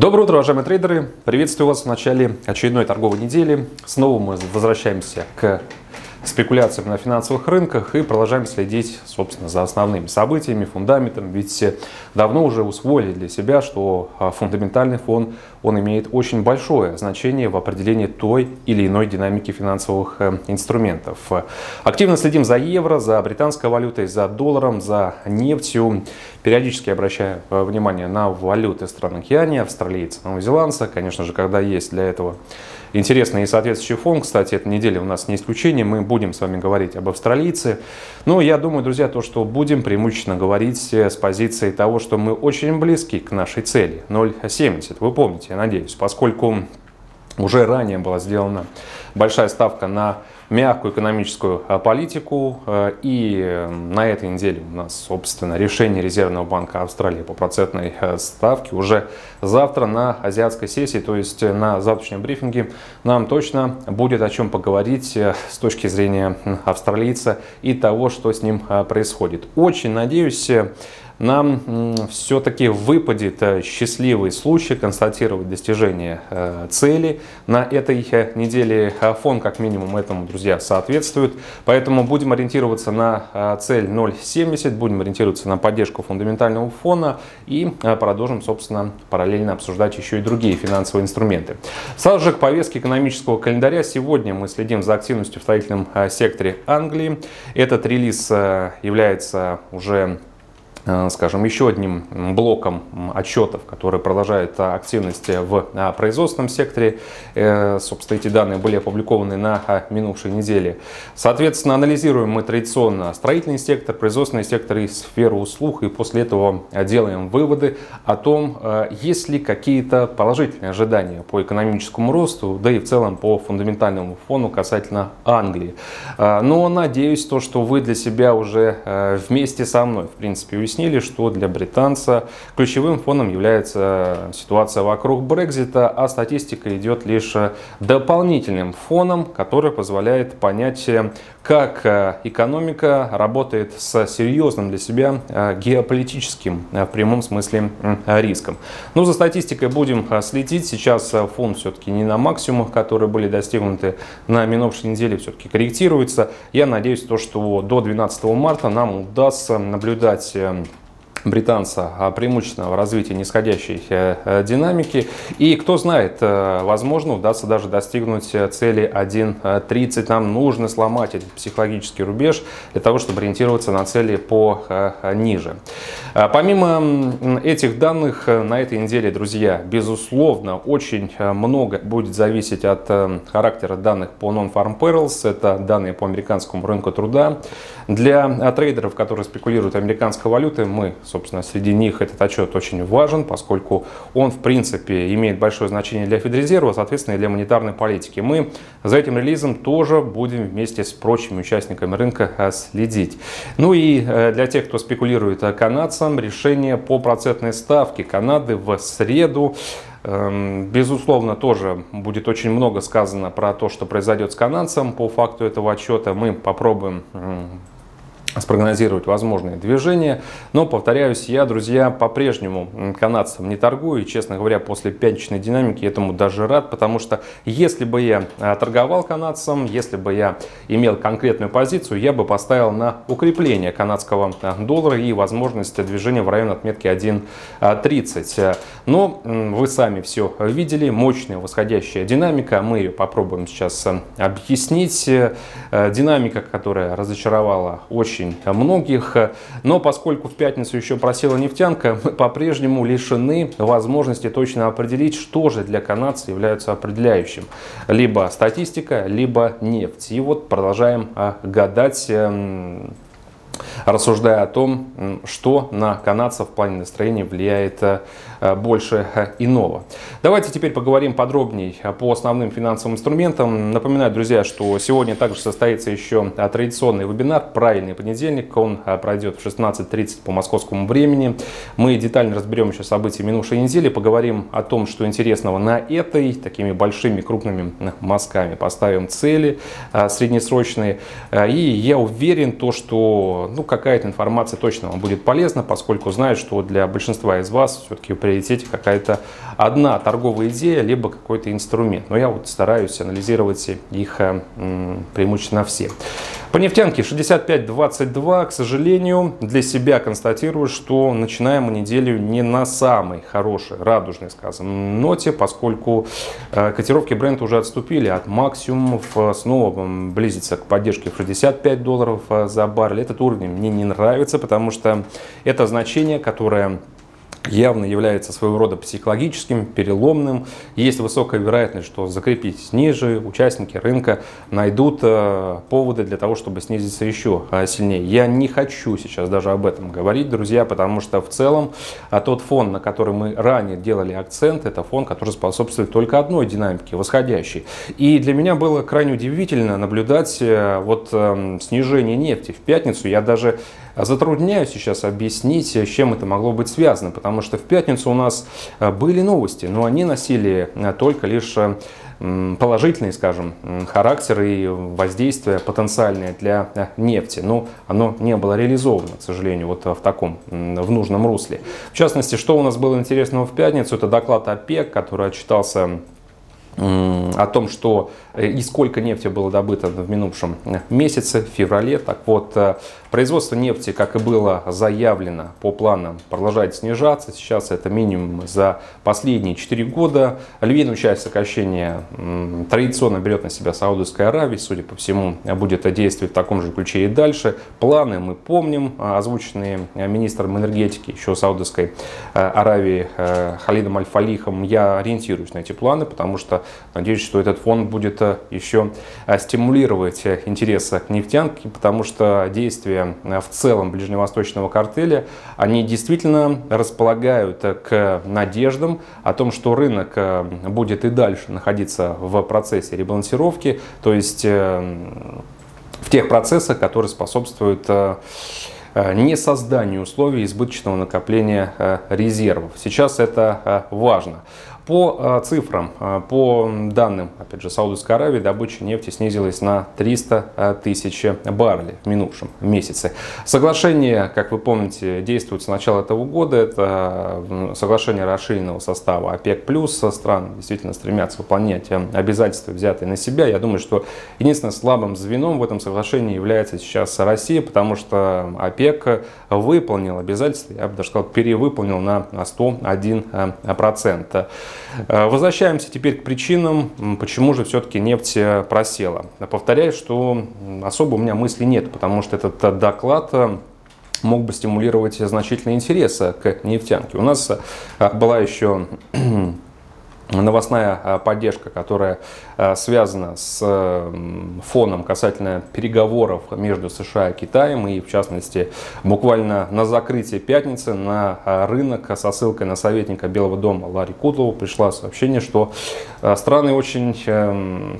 Доброе утро, уважаемые трейдеры! Приветствую вас в начале очередной торговой недели. Снова мы возвращаемся к спекуляциям на финансовых рынках и продолжаем следить, собственно, за основными событиями, фундаментом. Ведь давно уже усвоили для себя, что фундаментальный фон, он имеет очень большое значение в определении той или иной динамики финансовых инструментов. Активно следим за евро, за британской валютой, за долларом, за нефтью. Периодически обращаю внимание на валюты стран океания, австралийца, новозеландца, конечно же, когда есть для этого интересный и соответствующий фон. Кстати, эта неделя у нас не исключение. Мы будем с вами говорить об австралийце. Но я думаю, друзья, то, что будем преимущественно говорить с позиции того, что мы очень близки к нашей цели. 0,70. Вы помните, я надеюсь, поскольку уже ранее была сделана большая ставка на мягкую экономическую политику. И на этой неделе у нас, собственно, решение Резервного банка Австралии по процентной ставке. Уже завтра на азиатской сессии, то есть на завтрашнем брифинге, нам точно будет о чем поговорить с точки зрения австралийца и того, что с ним происходит. Очень надеюсь, нам все-таки выпадет счастливый случай констатировать достижение цели на этой неделе. Фон, как минимум, этому, друзья, соответствует. Поэтому будем ориентироваться на цель 0,70, будем ориентироваться на поддержку фундаментального фона и продолжим, собственно, параллельно обсуждать еще и другие финансовые инструменты. Сразу же к повестке экономического календаря. Сегодня мы следим за активностью в строительном секторе Англии. Этот релиз является уже, скажем, еще одним блоком отчетов, который продолжает активность в производственном секторе. Собственно, эти данные были опубликованы на минувшей неделе. Соответственно, анализируем мы традиционно строительный сектор, производственный сектор и сферу услуг. И после этого делаем выводы о том, есть ли какие-то положительные ожидания по экономическому росту, да и в целом по фундаментальному фону касательно Англии. Но надеюсь, то, что вы для себя уже вместе со мной, в принципе, уяснили, что для британца ключевым фоном является ситуация вокруг Брексита, а статистика идет лишь дополнительным фоном, который позволяет понять, как экономика работает с серьезным для себя геополитическим, в прямом смысле, риском. Но за статистикой будем следить. Сейчас фон все-таки не на максимумах, которые были достигнуты на минувшей неделе, все-таки корректируется. Я надеюсь, то, что до 12 марта нам удастся наблюдать британца преимущественно в развитии нисходящей динамики. И кто знает, возможно, удастся даже достигнуть цели 1.30. Нам нужно сломать этот психологический рубеж для того, чтобы ориентироваться на цели пониже. Помимо этих данных, на этой неделе, друзья, безусловно, очень много будет зависеть от характера данных по non-farm payrolls. Это данные по американскому рынку труда. Для трейдеров, которые спекулируют американской валютой, мы, собственно, среди них этот отчет очень важен, поскольку он, в принципе, имеет большое значение для Федрезерва, соответственно, и для монетарной политики. Мы за этим релизом тоже будем вместе с прочими участниками рынка следить. Ну и для тех, кто спекулирует канадцам, решение по процентной ставке Канады в среду. Безусловно, тоже будет очень много сказано про то, что произойдет с канадцем. По факту этого отчета мы попробуем спрогнозировать возможные движения. Но, повторяюсь, я, друзья, по-прежнему канадцам не торгую. И, честно говоря, после пятничной динамики этому даже рад, потому что если бы я торговал канадцам, если бы я имел конкретную позицию, я бы поставил на укрепление канадского доллара и возможность движения в район отметки 1.30. Но вы сами все видели. Мощная восходящая динамика. Мы ее попробуем сейчас объяснить. Динамика, которая разочаровала очень многих, но поскольку в пятницу еще просела нефтянка, мы по-прежнему лишены возможности точно определить, что же для канадца является определяющим. Либо статистика, либо нефть. И вот продолжаем гадать, рассуждая о том, что на канадцев в плане настроения влияет больше иного. Давайте теперь поговорим подробней по основным финансовым инструментам. Напоминаю, друзья, что сегодня также состоится еще традиционный вебинар «Правильный понедельник». Он пройдет в 16:30 по московскому времени. Мы детально разберем еще события минувшей недели, поговорим о том, что интересного на этой, такими большими крупными мазками. Поставим цели среднесрочные. И я уверен, то, что ну, какая-то информация точно вам будет полезна, поскольку знаю, что для большинства из вас все-таки в приоритете какая-то одна торговая идея, либо какой-то инструмент. Но я вот стараюсь анализировать их преимущественно все. По нефтянке 65.22, к сожалению, для себя констатирую, что начинаем мы неделю не на самой хорошей, радужной, скажем, ноте, поскольку котировки Brent уже отступили от максимумов, снова близится к поддержке в 65 долларов за баррель. Этот уровень мне не нравится, потому что это значение, которое явно является своего рода психологическим, переломным. Есть высокая вероятность, что закрепить ниже, участники рынка найдут поводы для того, чтобы снизиться еще сильнее. Я не хочу сейчас даже об этом говорить, друзья, потому что в целом тот фон, на который мы ранее делали акцент, это фон, который способствует только одной динамике, восходящей. И для меня было крайне удивительно наблюдать вот снижение нефти в пятницу. Я даже затрудняюсь сейчас объяснить, с чем это могло быть связано, потому что в пятницу у нас были новости, но они носили только лишь положительный, скажем, характер и воздействие потенциальное для нефти. Но оно не было реализовано, к сожалению, вот в таком, в нужном русле. В частности, что у нас было интересного в пятницу, это доклад ОПЕК, который отчитался о том, что и сколько нефти было добыто в минувшем месяце, в феврале. Так вот, производство нефти, как и было заявлено по планам, продолжает снижаться. Сейчас это минимум за последние 4 года. Львиную часть сокращения традиционно берет на себя Саудовская Аравия. Судя по всему, будет действовать в таком же ключе и дальше. Планы мы помним, озвученные министром энергетики еще Саудовской Аравии Халидом Аль-Фалихом. Я ориентируюсь на эти планы, потому что надеюсь, что этот фонд будет еще стимулировать интересы к нефтянке, потому что действия в целом ближневосточного картеля, они действительно располагают к надеждам о том, что рынок будет и дальше находиться в процессе ребалансировки, то есть в тех процессах, которые способствуют не созданию условий избыточного накопления резервов. Сейчас это важно. По цифрам, по данным, опять же, Саудовской Аравии, добыча нефти снизилась на 300 тысяч баррелей в минувшем месяце. Соглашение, как вы помните, действует с начала этого года. Это соглашение расширенного состава ОПЕК+. Страны действительно стремятся выполнять обязательства, взятые на себя. Я думаю, что единственным слабым звеном в этом соглашении является сейчас Россия, потому что ОПЕК выполнил обязательства, я бы даже сказал, перевыполнил на 101%. Возвращаемся теперь к причинам, почему же все-таки нефть просела. Повторяю, что особо у меня мыслей нет, потому что этот доклад мог бы стимулировать значительный интерес к нефтянке. У нас была еще новостная поддержка, которая связана с фоном касательно переговоров между США и Китаем. И в частности, буквально на закрытие пятницы на рынок со ссылкой на советника Белого дома Ларри Кудлова пришло сообщение, что страны очень,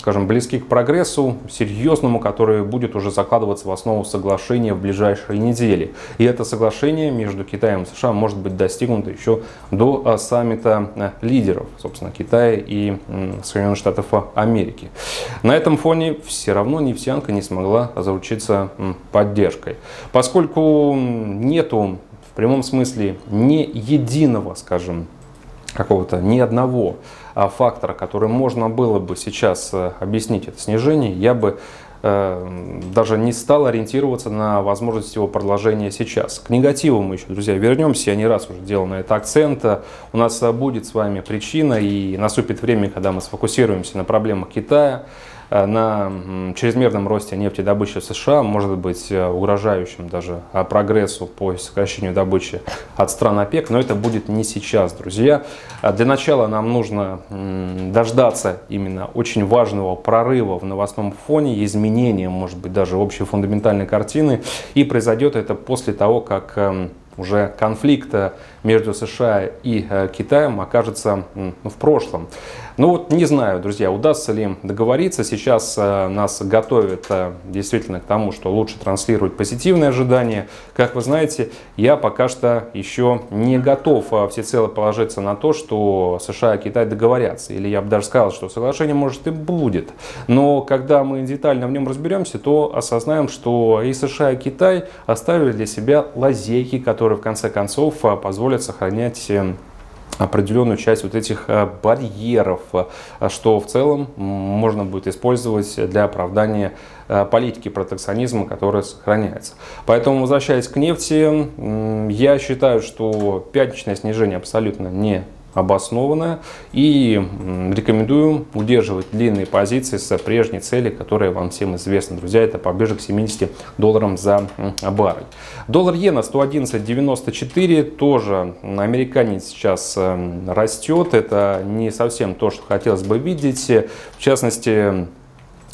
скажем, близки к прогрессу серьезному, который будет уже закладываться в основу соглашения в ближайшие недели. И это соглашение между Китаем и США может быть достигнуто еще до саммита лидеров, собственно, Китая и Соединенных Штатов Америки. На этом фоне все равно нефтянка не смогла заручиться поддержкой, поскольку нету в прямом смысле ни единого, скажем, какого-то, ни одного фактора, который можно было бы сейчас объяснить это снижение. Я бы даже не стал ориентироваться на возможность его продолжения сейчас. К негативу мы еще, друзья, вернемся. Я не раз уже делал на это акцент. У нас будет с вами причина, и наступит время, когда мы сфокусируемся на проблемах Китая, на чрезмерном росте нефтедобычи в США, может быть, угрожающим даже прогрессу по сокращению добычи от стран ОПЕК, но это будет не сейчас, друзья. Для начала нам нужно дождаться именно очень важного прорыва в новостном фоне, изменения, может быть, даже общей фундаментальной картины, и произойдет это после того, как уже конфликт между США и Китаем окажется в прошлом. Ну вот не знаю, друзья, удастся ли им договориться. Сейчас нас готовят действительно к тому, что лучше транслировать позитивные ожидания. Как вы знаете, я пока что еще не готов всецело положиться на то, что США и Китай договорятся. Или я бы даже сказал, что соглашение может и будет. Но когда мы детально в нем разберемся, то осознаем, что и США, и Китай оставили для себя лазейки, которые в конце концов позволят сохранять определенную часть вот этих барьеров, что в целом можно будет использовать для оправдания политики протекционизма, которая сохраняется. Поэтому, возвращаясь к нефти, я считаю, что пятничное снижение абсолютно не обоснованное, и рекомендую удерживать длинные позиции с прежней цели, которая вам всем известна, друзья, это поближе к $70 за баррель. Доллар-иена 111.94, тоже американец сейчас растет, это не совсем то, что хотелось бы видеть, в частности,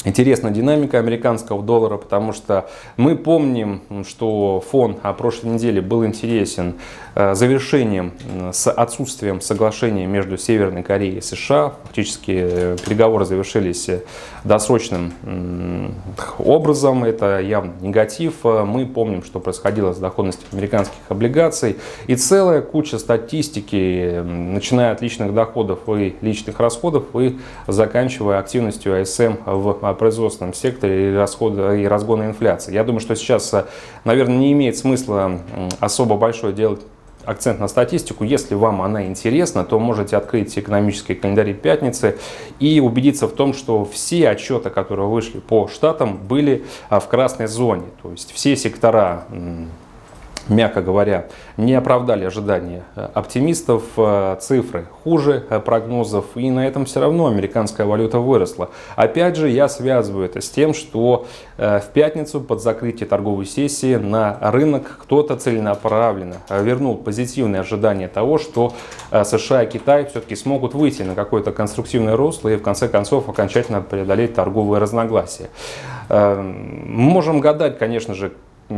интересна динамика американского доллара, потому что мы помним, что фон прошлой недели был интересен завершением с отсутствием соглашения между Северной Кореей и США. Фактически переговоры завершились досрочным образом. Это явно негатив. Мы помним, что происходило с доходностью американских облигаций. И целая куча статистики, начиная от личных доходов и личных расходов, и заканчивая активностью АСМ в производственном секторе и разгона инфляции. Я думаю, что сейчас, наверное, не имеет смысла особо большое делать акцент на статистику. Если вам она интересна, то можете открыть экономические календари пятницы и убедиться в том, что все отчеты, которые вышли по штатам, были в красной зоне. То есть все сектора, мягко говоря, не оправдали ожидания оптимистов, цифры хуже прогнозов, и на этом все равно американская валюта выросла. Опять же, я связываю это с тем, что в пятницу под закрытие торговой сессии на рынок кто-то целенаправленно вернул позитивные ожидания того, что США и Китай все-таки смогут выйти на какое-то конструктивное русло и в конце концов окончательно преодолеть торговые разногласия. Можем гадать, конечно же,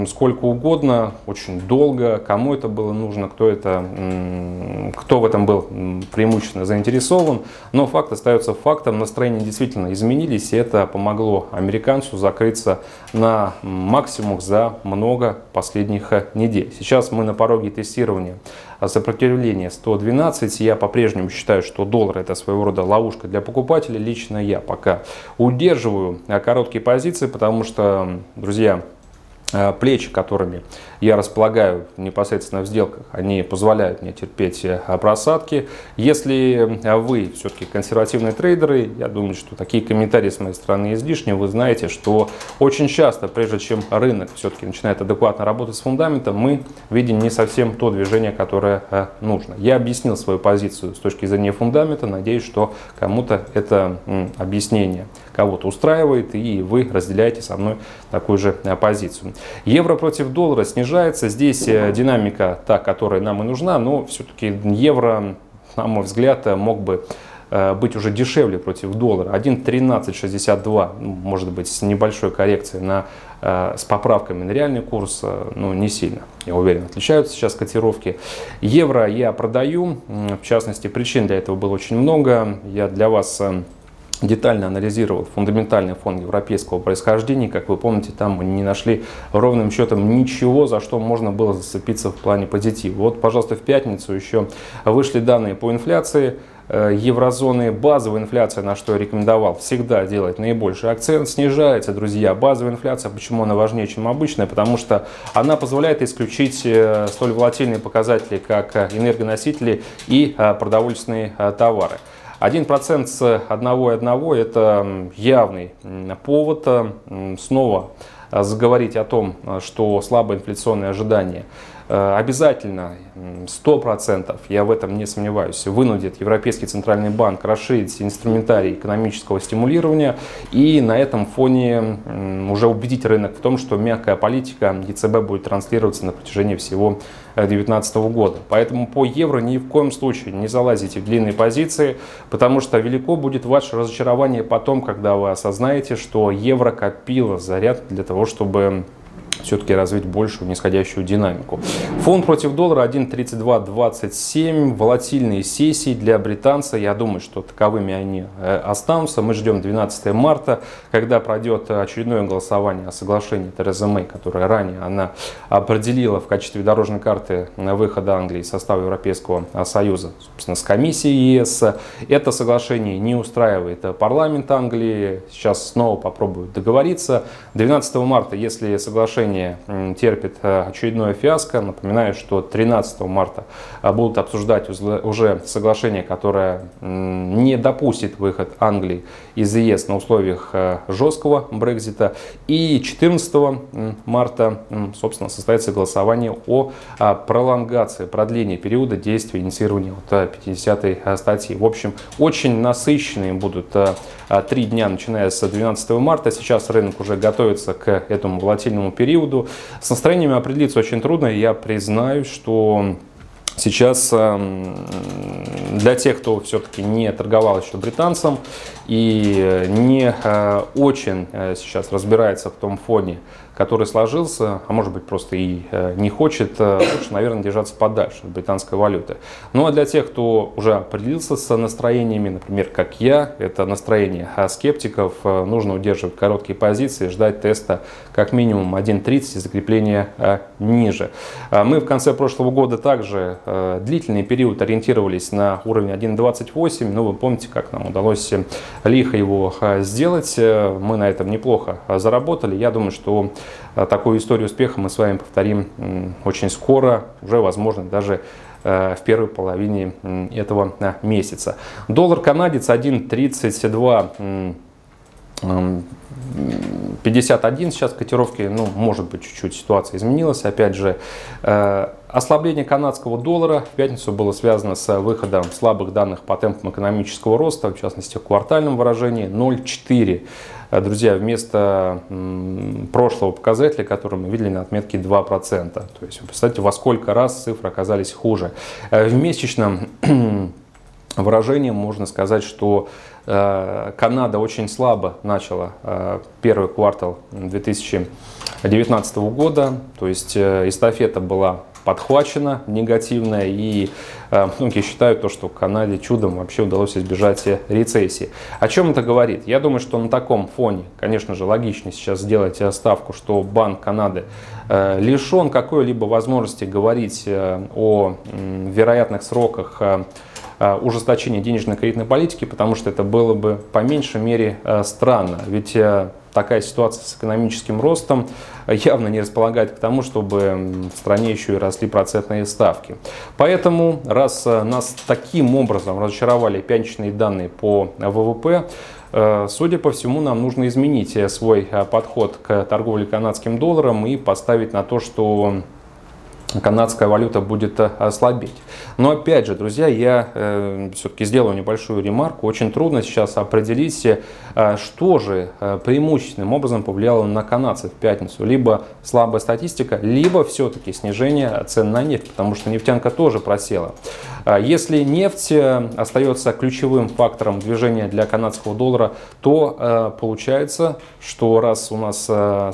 сколько угодно, очень долго, кому это было нужно, кто в этом был преимущественно заинтересован. Но факт остается фактом, настроения действительно изменились, и это помогло американцу закрыться на максимум за много последних недель. Сейчас мы на пороге тестирования сопротивления 112. Я по-прежнему считаю, что доллар — это своего рода ловушка для покупателя. Лично я пока удерживаю короткие позиции, потому что, друзья, плечи, которыми я располагаю непосредственно в сделках, они позволяют мне терпеть просадки. Если вы все-таки консервативные трейдеры, я думаю, что такие комментарии с моей стороны излишни. Вы знаете, что очень часто, прежде чем рынок все-таки начинает адекватно работать с фундаментом, мы видим не совсем то движение, которое нужно. Я объяснил свою позицию с точки зрения фундамента. Надеюсь, что кому-то это объяснение кого-то устраивает, и вы разделяете со мной такую же позицию. Евро против доллара снижается. Здесь динамика та, которая нам и нужна, но все-таки евро, на мой взгляд, мог бы быть уже дешевле против доллара. 1.1362, может быть, с небольшой коррекцией с поправками на реальный курс, ну, не сильно, я уверен, отличаются сейчас котировки. Евро я продаю, в частности, причин для этого было очень много. Я для вас детально анализировал фундаментальный фон европейского происхождения. Как вы помните, там мы не нашли ровным счетом ничего, за что можно было зацепиться в плане позитива. Вот, пожалуйста, в пятницу еще вышли данные по инфляции еврозоны. Базовая инфляция, на что я рекомендовал всегда делать наибольший акцент, снижается, друзья. Базовая инфляция, почему она важнее, чем обычная? Потому что она позволяет исключить столь волатильные показатели, как энергоносители и продовольственные товары. 1% с 1,1 – это явный повод снова заговорить о том, что слабое инфляционное ожидание обязательно, 100%, я в этом не сомневаюсь, вынудит Европейский Центральный банк расширить инструментарий экономического стимулирования и на этом фоне уже убедить рынок в том, что мягкая политика ЕЦБ будет транслироваться на протяжении всего 2019 года. Поэтому по евро ни в коем случае не залазите в длинные позиции, потому что велико будет ваше разочарование потом, когда вы осознаете, что евро копило заряд для того, чтобы все-таки развить большую нисходящую динамику. Фунт против доллара 1.3227. Волатильные сессии для британца. Я думаю, что таковыми они останутся. Мы ждем 12 марта, когда пройдет очередное голосование о соглашении Терезы Мэй, которое ранее она определила в качестве дорожной карты выхода Англии из состава Европейского Союза, собственно, с комиссией ЕС. Это соглашение не устраивает парламент Англии. Сейчас снова попробуют договориться. 12 марта, если соглашение терпит очередное фиаско, напоминаю, что 13 марта будут обсуждать уже соглашение, которое не допустит выход Англии из ЕС на условиях жесткого Брексита. И 14 марта, собственно, состоится голосование о пролонгации, продлении периода действия инициирования от 50-й статьи. В общем, очень насыщенные будут 3 дня, начиная с 12 марта. Сейчас рынок уже готовится к этому волатильному периоду. С настроениями определиться очень трудно. Я признаюсь, что сейчас для тех, кто все-таки не торговал еще британцем и не очень сейчас разбирается в том фоне, который сложился, а может быть просто и не хочет, лучше, наверное, держаться подальше от британской валюты. Ну а для тех, кто уже определился с настроениями, например, как я, это настроение скептиков, нужно удерживать короткие позиции, ждать теста как минимум 1.30 и закрепления ниже. Мы в конце прошлого года также длительный период ориентировались на уровень 1.28, но вы помните, как нам удалось лихо его сделать, мы на этом неплохо заработали. Я думаю, что такую историю успеха мы с вами повторим очень скоро, уже, возможно, даже в первой половине этого месяца. Доллар-канадец 1.3251 сейчас котировки, ну, может быть, чуть-чуть ситуация изменилась. Опять же, ослабление канадского доллара в пятницу было связано с выходом слабых данных по темпам экономического роста, в частности, в квартальном выражении 0.4. Друзья, вместо прошлого показателя, который мы видели на отметке 2%. То есть, вы представляете, во сколько раз цифры оказались хуже. В месячном выражении можно сказать, что Канада очень слабо начала первый квартал 2019 года, то есть эстафета была подхвачена негативно, и многие считают, то, что Канаде чудом вообще удалось избежать рецессии. О чем это говорит? Я думаю, что на таком фоне, конечно же, логичнее сейчас сделать ставку, что Банк Канады лишен какой-либо возможности говорить о вероятных сроках ужесточения денежно-кредитной политики, потому что это было бы по меньшей мере странно. Ведь такая ситуация с экономическим ростом явно не располагает к тому, чтобы в стране еще и росли процентные ставки. Поэтому, раз нас таким образом разочаровали пятничные данные по ВВП, судя по всему, нам нужно изменить свой подход к торговле канадским долларом и поставить на то, что канадская валюта будет ослабеть. Но опять же, друзья, я все-таки сделаю небольшую ремарку. Очень трудно сейчас определить, что же преимущественным образом повлияло на канадцев в пятницу. Либо слабая статистика, либо все-таки снижение цен на нефть, потому что нефтянка тоже просела. Если нефть остается ключевым фактором движения для канадского доллара, то получается, что раз у нас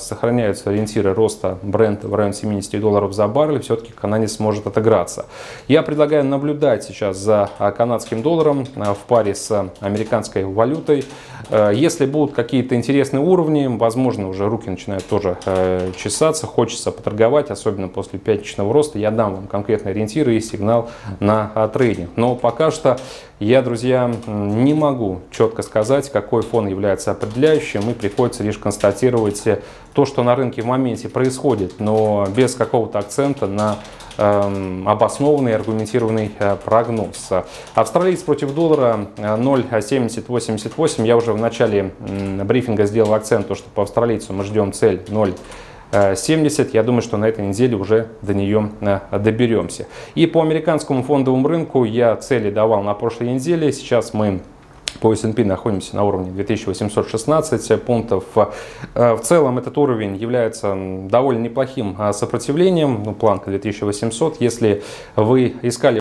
сохраняются ориентиры роста Brent в районе $70 за баррель, все-таки канадец сможет отыграться. Я предлагаю наблюдать сейчас за канадским долларом в паре с американской валютой. Если будут какие-то интересные уровни, возможно, уже руки начинают тоже чесаться, хочется поторговать, особенно после пятничного роста. Я дам вам конкретные ориентиры и сигнал на трейдинг. Но пока что я, друзья, не могу четко сказать, какой фон является определяющим, и приходится лишь констатировать то, что на рынке в моменте происходит, но без какого-то акцента на обоснованный, аргументированный прогноз. Австралиец против доллара 0.7088. Я уже в начале брифинга сделал акцент, то, что по австралийцу мы ждем цель 0.70, я думаю, что на этой неделе уже до нее доберемся. И по американскому фондовому рынку я цели давал на прошлой неделе. Сейчас мы по S&P находимся на уровне 2816 пунктов. В целом этот уровень является довольно неплохим сопротивлением, планка 2800. Если вы искали